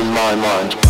My mind.